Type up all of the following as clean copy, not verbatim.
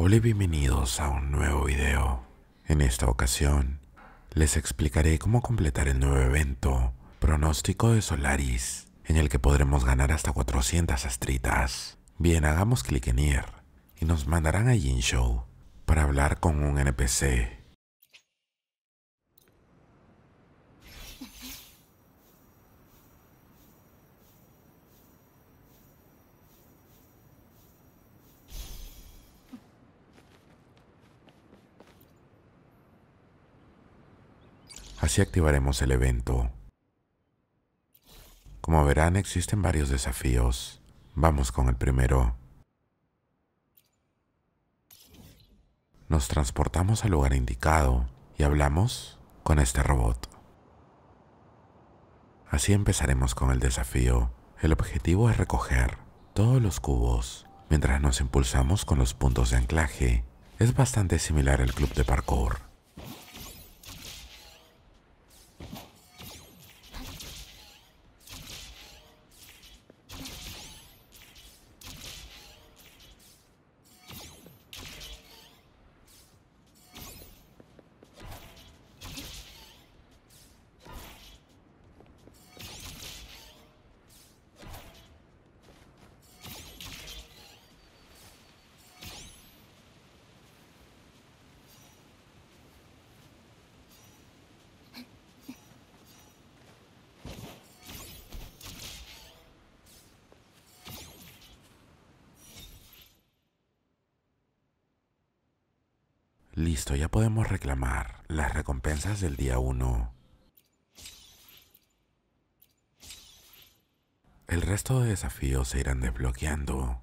Hola y bienvenidos a un nuevo video. En esta ocasión les explicaré cómo completar el nuevo evento Pronóstico de Solaris, en el que podremos ganar hasta 400 estritas. Bien, hagamos clic en ir y nos mandarán a Jinshaw para hablar con un NPC. Así activaremos el evento. Como verán, existen varios desafíos. Vamos con el primero. Nos transportamos al lugar indicado y hablamos con este robot. Así empezaremos con el desafío. El objetivo es recoger todos los cubos mientras nos impulsamos con los puntos de anclaje. Es bastante similar al club de parkour. Listo, ya podemos reclamar las recompensas del día 1. El resto de desafíos se irán desbloqueando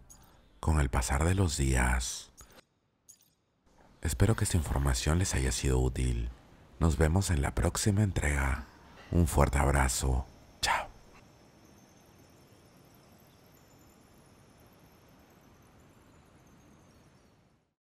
con el pasar de los días. Espero que esta información les haya sido útil. Nos vemos en la próxima entrega. Un fuerte abrazo.